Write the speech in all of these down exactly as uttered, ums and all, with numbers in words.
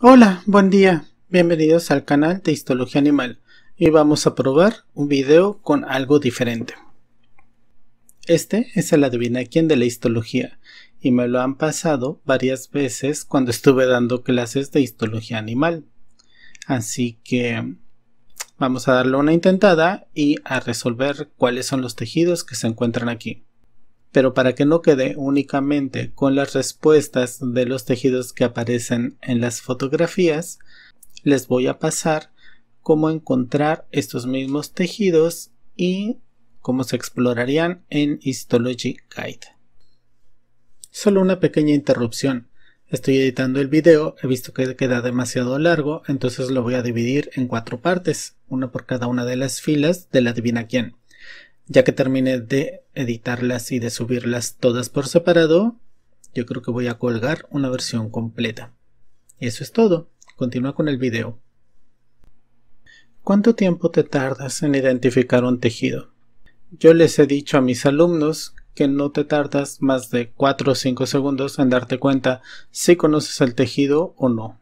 Hola, buen día, bienvenidos al canal de Histología Animal. Hoy vamos a probar un video con algo diferente. Este es el adivina quién de la histología y me lo han pasado varias veces cuando estuve dando clases de histología animal. Así que vamos a darle una intentada y a resolver cuáles son los tejidos que se encuentran aquí. Pero para que no quede únicamente con las respuestas de los tejidos que aparecen en las fotografías, les voy a pasar cómo encontrar estos mismos tejidos y cómo se explorarían en Histology Guide. Solo una pequeña interrupción. Estoy editando el video, he visto que queda demasiado largo, entonces lo voy a dividir en cuatro partes, una por cada una de las filas del adivina quién. Ya que termine de editarlas y de subirlas todas por separado, yo creo que voy a colgar una versión completa. Eso es todo. Continúa con el video. ¿Cuánto tiempo te tardas en identificar un tejido? Yo les he dicho a mis alumnos que no te tardas más de cuatro o cinco segundos en darte cuenta si conoces el tejido o no.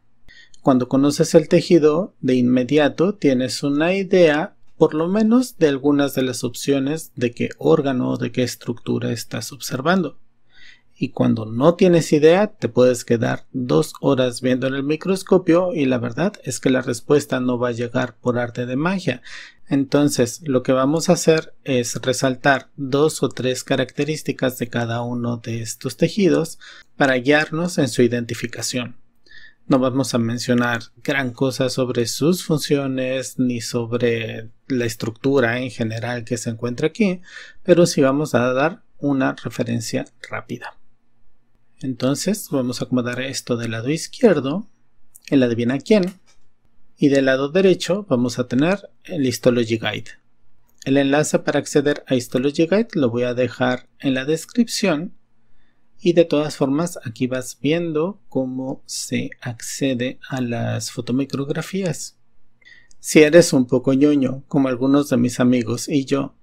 Cuando conoces el tejido, de inmediato tienes una idea por lo menos de algunas de las opciones de qué órgano o de qué estructura estás observando. Y cuando no tienes idea, te puedes quedar dos horas viendo en el microscopio y la verdad es que la respuesta no va a llegar por arte de magia. Entonces, lo que vamos a hacer es resaltar dos o tres características de cada uno de estos tejidos para guiarnos en su identificación. No vamos a mencionar gran cosa sobre sus funciones ni sobre la estructura en general que se encuentra aquí, pero sí vamos a dar una referencia rápida. Entonces vamos a acomodar esto del lado izquierdo, el adivina quién, y del lado derecho vamos a tener el Histology Guide. El enlace para acceder a Histology Guide lo voy a dejar en la descripción. Y de todas formas aquí vas viendo cómo se accede a las fotomicrografías. Si eres un poco ñoño, como algunos de mis amigos y yo,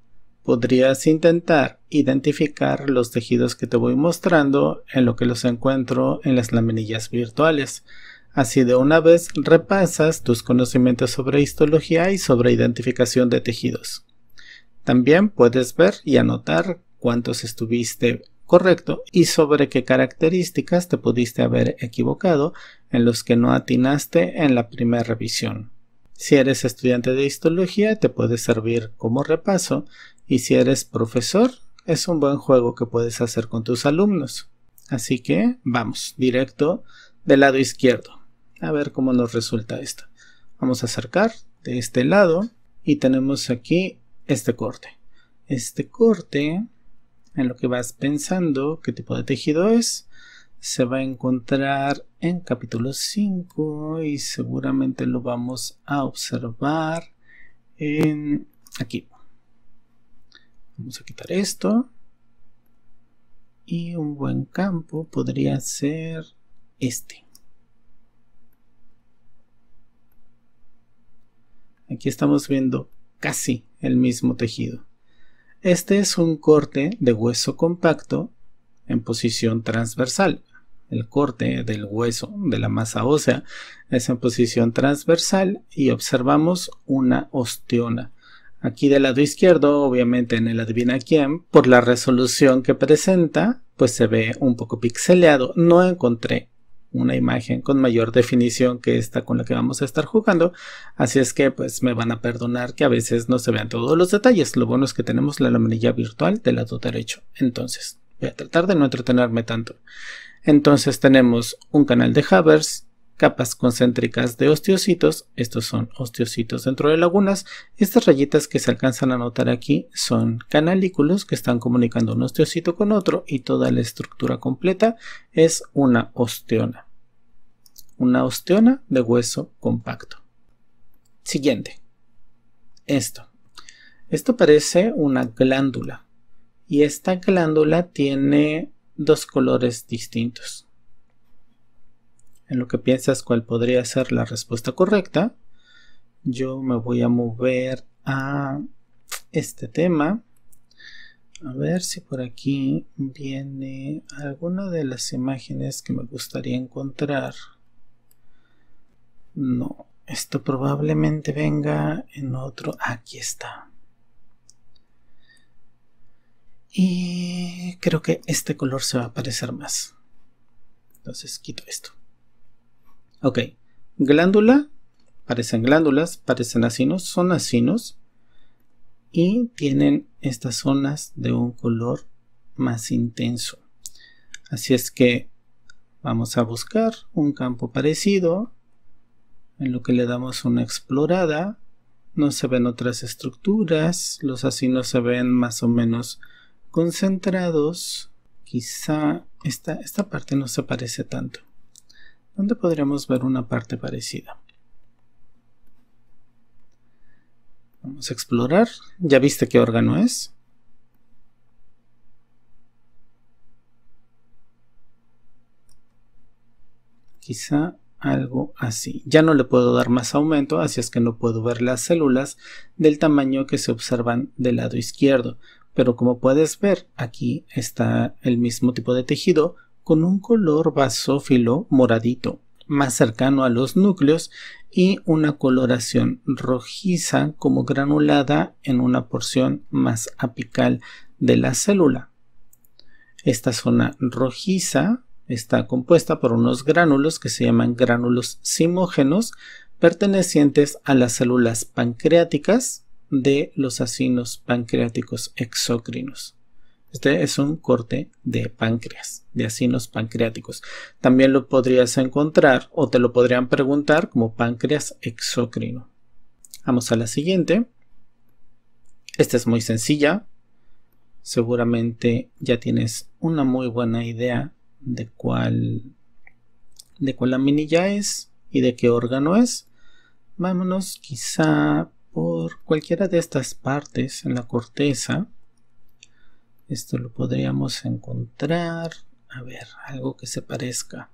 podrías intentar identificar los tejidos que te voy mostrando en lo que los encuentro en las laminillas virtuales. Así de una vez repasas tus conocimientos sobre histología y sobre identificación de tejidos. También puedes ver y anotar cuántos estuviste correcto y sobre qué características te pudiste haber equivocado en los que no atinaste en la primera revisión. Si eres estudiante de histología te puede servir como repaso y si eres profesor es un buen juego que puedes hacer con tus alumnos. Así que vamos directo del lado izquierdo a ver cómo nos resulta esto. Vamos a acercar de este lado y tenemos aquí este corte. Este corte, en lo que vas pensando qué tipo de tejido es, se va a encontrar en capítulo cinco y seguramente lo vamos a observar en aquí. Vamos a quitar esto y un buen campo podría ser este. Aquí estamos viendo casi el mismo tejido. Este es un corte de hueso compacto en posición transversal. El corte del hueso de la masa ósea es en posición transversal y observamos una osteona. Aquí del lado izquierdo, obviamente en el adivina quién, por la resolución que presenta, pues se ve un poco pixeleado. No encontré una imagen con mayor definición que esta con la que vamos a estar jugando, así es que pues me van a perdonar que a veces no se vean todos los detalles. Lo bueno es que tenemos la laminilla virtual del lado derecho, entonces voy a tratar de no entretenerme tanto. Entonces tenemos un canal de Havers, capas concéntricas de osteocitos, estos son osteocitos dentro de lagunas, estas rayitas que se alcanzan a notar aquí son canalículos que están comunicando un osteocito con otro y toda la estructura completa es una osteona, una osteona de hueso compacto. Siguiente, esto, esto parece una glándula y esta glándula tiene dos colores distintos. En lo que piensas cuál podría ser la respuesta correcta, yo me voy a mover a este tema. A ver si por aquí viene alguna de las imágenes que me gustaría encontrar. No, esto probablemente venga en otro. Aquí está. Y creo que este color se va a aparecer más. Entonces quito esto. Ok. Glándula. Parecen glándulas, parecen acinos, son acinos. Y tienen estas zonas de un color más intenso. Así es que vamos a buscar un campo parecido. En lo que le damos una explorada. No se ven otras estructuras. Los acinos se ven más o menos concentrados. Quizá esta, esta parte no se parece tanto. ¿Dónde podríamos ver una parte parecida? Vamos a explorar. ¿Ya viste qué órgano es? Quizá algo así. Ya no le puedo dar más aumento, así es que no puedo ver las células del tamaño que se observan del lado izquierdo. Pero como puedes ver, aquí está el mismo tipo de tejido con un color basófilo moradito, más cercano a los núcleos, y una coloración rojiza como granulada en una porción más apical de la célula. Esta zona rojiza está compuesta por unos gránulos que se llaman gránulos zimógenos, pertenecientes a las células pancreáticas de los acinos pancreáticos exocrinos. Este es un corte de páncreas, de acinos pancreáticos. También lo podrías encontrar o te lo podrían preguntar como páncreas exocrino. Vamos a la siguiente. Esta es muy sencilla. Seguramente ya tienes una muy buena idea de cuál, de cuál laminilla es y de qué órgano es. Vámonos quizá por cualquiera de estas partes en la corteza. Esto lo podríamos encontrar. A ver, algo que se parezca.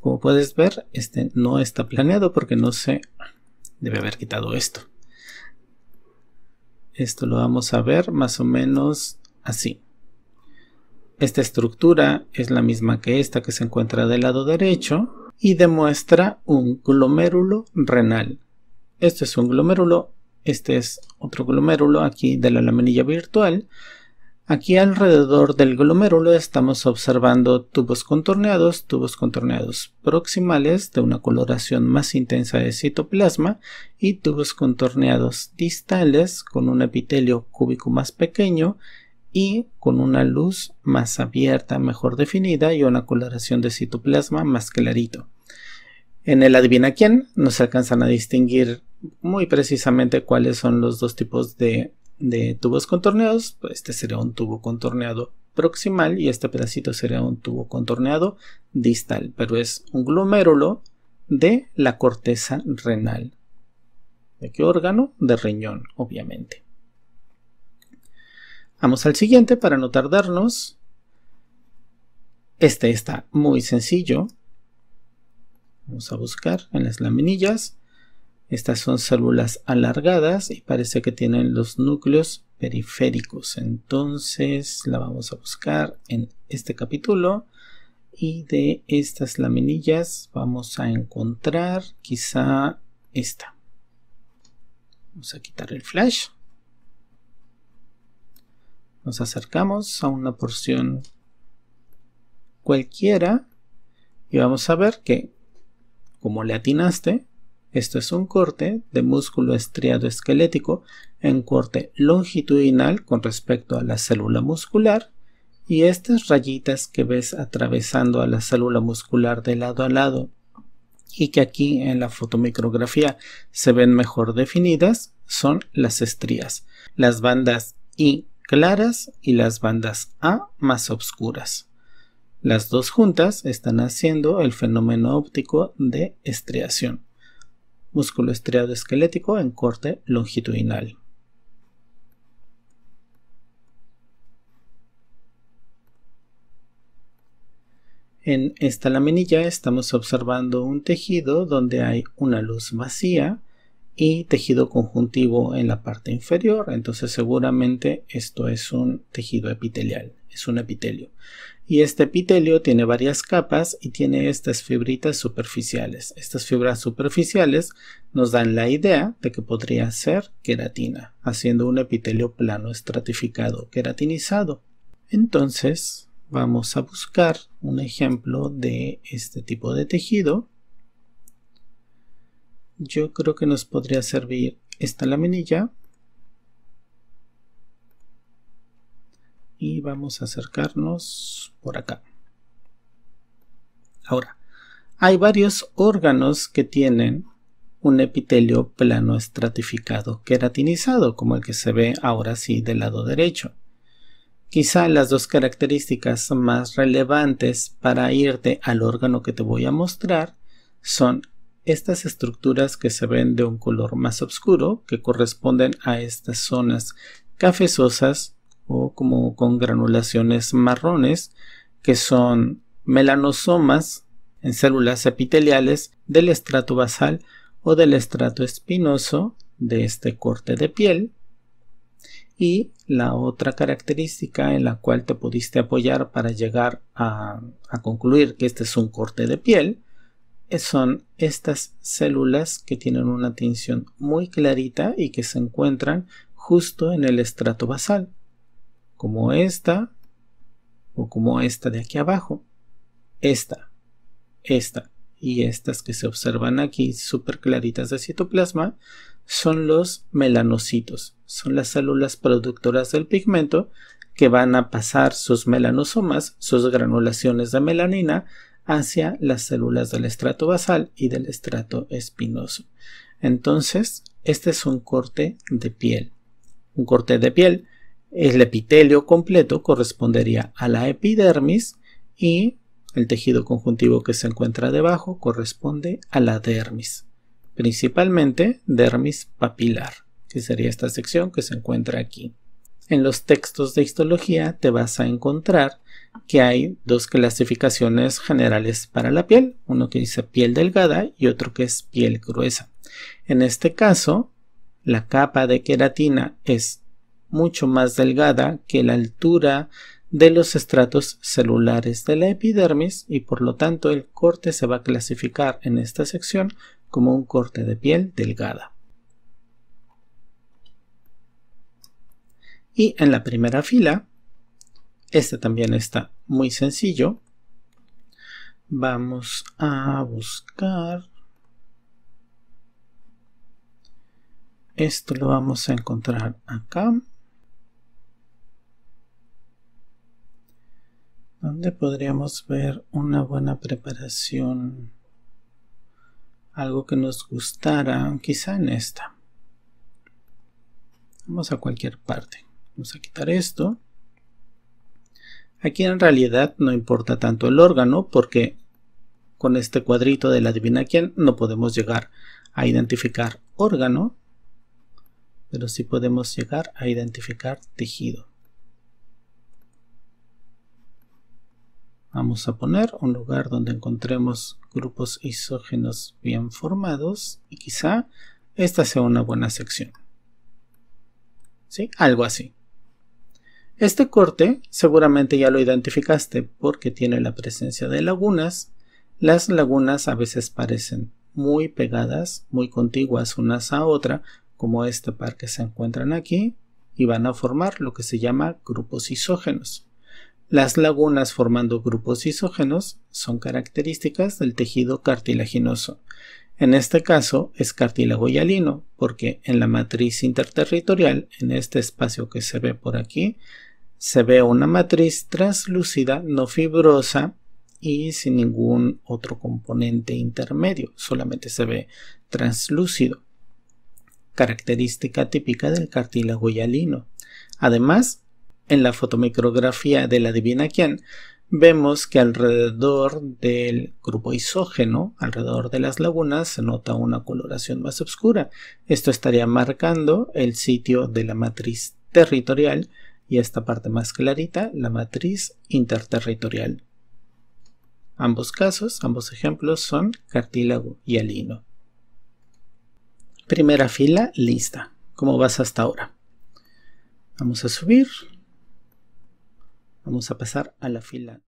Como puedes ver, este no está planeado porque no se debe haber quitado esto. Esto lo vamos a ver más o menos así. Esta estructura es la misma que esta que se encuentra del lado derecho y demuestra un glomérulo renal. Este es un glomérulo, este es otro glomérulo aquí de la laminilla virtual. Aquí alrededor del glomérulo estamos observando tubos contorneados, tubos contorneados proximales de una coloración más intensa de citoplasma y tubos contorneados distales con un epitelio cúbico más pequeño y con una luz más abierta, mejor definida y una coloración de citoplasma más clarito. En el adivina quién nos alcanzan a distinguir muy precisamente cuáles son los dos tipos de, de tubos contorneados. Pues este sería un tubo contorneado proximal y este pedacito sería un tubo contorneado distal, pero es un glomérulo de la corteza renal. ¿De qué órgano? De riñón, obviamente. Vamos al siguiente para no tardarnos. Este está muy sencillo. Vamos a buscar en las laminillas. Estas son células alargadas y parece que tienen los núcleos periféricos. Entonces la vamos a buscar en este capítulo. Y de estas laminillas vamos a encontrar quizá esta. Vamos a quitar el flash. Nos acercamos a una porción cualquiera. Y vamos a ver que, como le atinaste, esto es un corte de músculo estriado esquelético en corte longitudinal con respecto a la célula muscular, y estas rayitas que ves atravesando a la célula muscular de lado a lado y que aquí en la fotomicrografía se ven mejor definidas son las estrías, las bandas I claras y las bandas A más oscuras. Las dos juntas están haciendo el fenómeno óptico de estriación. Músculo estriado esquelético en corte longitudinal. En esta laminilla estamos observando un tejido donde hay una luz vacía y tejido conjuntivo en la parte inferior. Entonces seguramente esto es un tejido epitelial. es un epitelio. Y este epitelio tiene varias capas y tiene estas fibritas superficiales. Estas fibras superficiales nos dan la idea de que podría ser queratina, haciendo un epitelio plano estratificado queratinizado. Entonces vamos a buscar un ejemplo de este tipo de tejido. Yo creo que nos podría servir esta laminilla. Y vamos a acercarnos por acá. Ahora, hay varios órganos que tienen un epitelio plano estratificado queratinizado, como el que se ve ahora sí del lado derecho. Quizá las dos características más relevantes para irte al órgano que te voy a mostrar son estas estructuras que se ven de un color más oscuro, que corresponden a estas zonas cafezosas, o como con granulaciones marrones, que son melanosomas en células epiteliales del estrato basal o del estrato espinoso de este corte de piel. Y la otra característica en la cual te pudiste apoyar para llegar a, a concluir que este es un corte de piel son estas células que tienen una tinción muy clarita y que se encuentran justo en el estrato basal, como esta, o como esta de aquí abajo, esta, esta, y estas que se observan aquí súper claritas de citoplasma, son los melanocitos, son las células productoras del pigmento que van a pasar sus melanosomas, sus granulaciones de melanina, hacia las células del estrato basal y del estrato espinoso. Entonces, este es un corte de piel, un corte de piel. El epitelio completo correspondería a la epidermis y el tejido conjuntivo que se encuentra debajo corresponde a la dermis, principalmente dermis papilar, que sería esta sección que se encuentra aquí. En los textos de histología te vas a encontrar que hay dos clasificaciones generales para la piel, uno que dice piel delgada y otro que es piel gruesa. En este caso, la capa de queratina es mucho más delgada que la altura de los estratos celulares de la epidermis y por lo tanto el corte se va a clasificar en esta sección como un corte de piel delgada. Y en la primera fila, este también está muy sencillo, vamos a buscar. Esto lo vamos a encontrar acá. Donde podríamos ver una buena preparación, algo que nos gustara, quizá en esta. Vamos a cualquier parte, vamos a quitar esto. Aquí en realidad no importa tanto el órgano porque con este cuadrito del adivina quién no podemos llegar a identificar órgano, pero sí podemos llegar a identificar tejido. Vamos a poner un lugar donde encontremos grupos isógenos bien formados y quizá esta sea una buena sección. ¿Sí? Algo así. Este corte seguramente ya lo identificaste porque tiene la presencia de lagunas. Las lagunas a veces parecen muy pegadas, muy contiguas unas a otra, como este par que se encuentran aquí, y van a formar lo que se llama grupos isógenos. Las lagunas formando grupos isógenos son características del tejido cartilaginoso. En este caso es cartílago hialino, porque en la matriz interterritorial, en este espacio que se ve por aquí, se ve una matriz translúcida, no fibrosa y sin ningún otro componente intermedio, solamente se ve translúcido, característica típica del cartílago hialino. Además, en la fotomicrografía del adivina quién, vemos que alrededor del grupo isógeno, alrededor de las lagunas, se nota una coloración más oscura. Esto estaría marcando el sitio de la matriz territorial y esta parte más clarita, la matriz interterritorial. Ambos casos, ambos ejemplos son cartílago hialino. Primera fila lista. ¿Cómo vas hasta ahora? Vamos a subir. Vamos a pasar a la fila